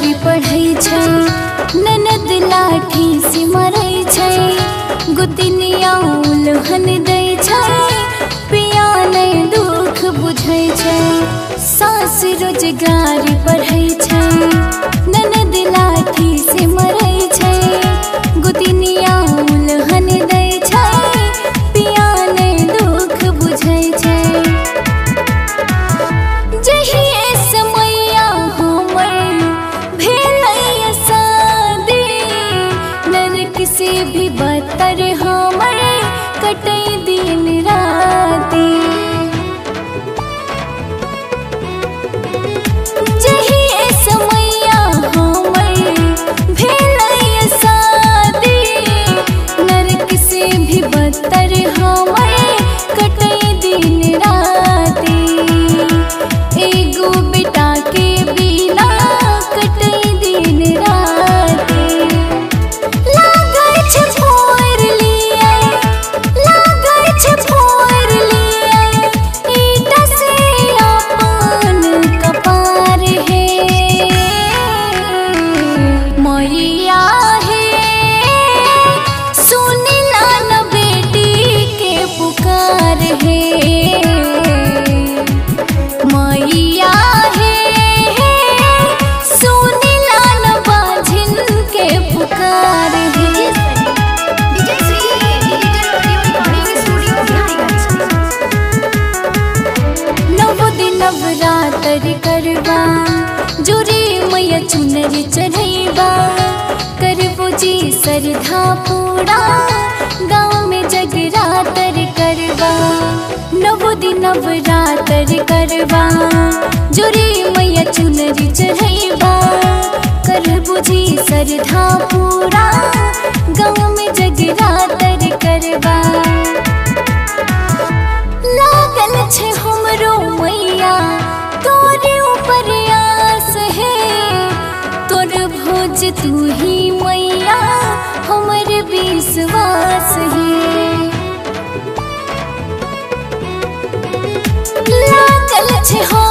बारी पढ़ई छै, ननद लाठी सिमरै छै, गुतिनिया उलहन दै छै, पिया नै दुख बुझै छै, सास रोजगारी पढ़ई छै, ननद लाठी सिमरै छै, गुतिनिया उलहन दै छै, पिया नै दुख बुझै छै। भी बदतर हमर कटे दिन राती, जही समया हमर भेलय शादी, नरक से भी बदतर हमर कटे दिन राती, एगो बेटा के बिना कटे दिन राती। नवरातर करबा जुरे मैया चुनर चढ़ैबा, करबो जी श्रद्धा पूरा गाँव में जगरातर करबा। नवो दिन नवरातर करबा जुरे मैया चुनर चढ़ैबा, करबो जी श्रद्धा पूरा गाँव में जगरातर करबा। लागल छे हमरो मैया तोरे ऊपर आस है, तोर भोज तू ही मैया हमर विश्वास है। लागल छे